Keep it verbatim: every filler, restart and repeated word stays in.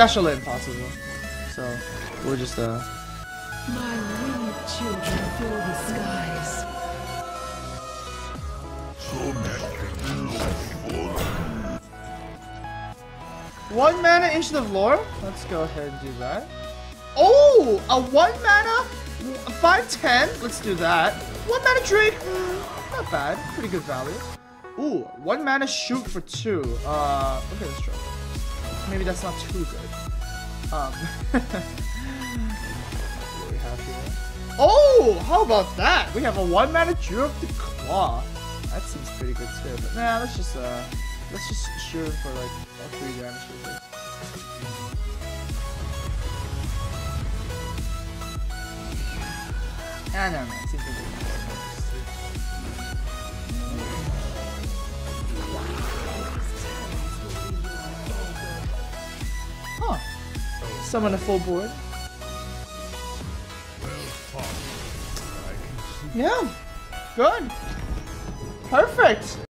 It's actually impossible. So we're just uh. My winged children fill the skies. One mana Ancient of Lore? Let's go ahead and do that. Oh! A one mana five ten? Let's do that. One mana Drake? Mm, not bad. Pretty good value. Ooh, one mana Shoot for two. Uh, okay, let's try that. Maybe that's not too good. Um, what do we have here? Oh! How about that? We have a one mana Drew of the Claw. That seems pretty good too, but nah, let's just, uh, let's just shoot for like all three damage or something. I don't know, it seems like huh. Summon a full board. Yeah. Good. Perfect.